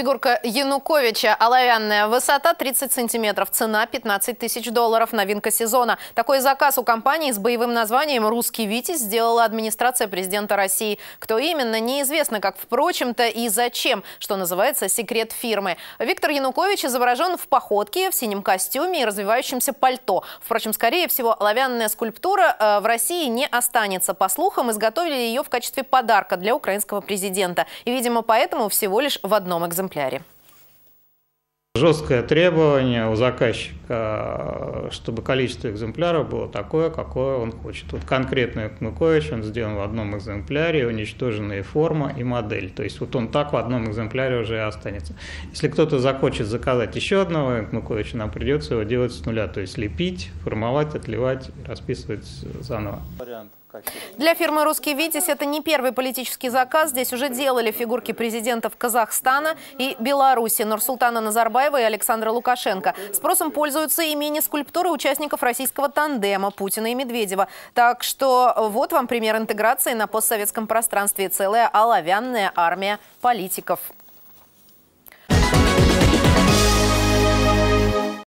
Фигурка Януковича оловянная, высота 30 сантиметров, цена 15 тысяч долларов, новинка сезона. Такой заказ у компании с боевым названием «Русский Витязь» сделала администрация президента России. Кто именно, неизвестно, как, впрочем-то, и зачем, что называется секрет фирмы. Виктор Янукович изображен в походке, в синем костюме и развивающемся пальто. Впрочем, скорее всего, оловянная скульптура в России не останется. По слухам, изготовили ее в качестве подарка для украинского президента. И, видимо, поэтому всего лишь в одном экземпляре. Жесткое требование у заказчика, чтобы количество экземпляров было такое, какое он хочет. Вот конкретно Янукович, он сделан в одном экземпляре, уничтожена и форма, и модель. То есть вот он так в одном экземпляре уже и останется. Если кто-то захочет заказать еще одного Януковича, нам придется его делать с нуля. То есть лепить, формовать, отливать, расписывать заново. Для фирмы «Русский Витязь» это не первый политический заказ. Здесь уже делали фигурки президентов Казахстана и Беларуси, Нурсултана Назарбаева и Александра Лукашенко. Спросом пользуются и мини-скульптуры участников российского тандема Путина и Медведева. Так что вот вам пример интеграции на постсоветском пространстве. Целая оловянная армия политиков.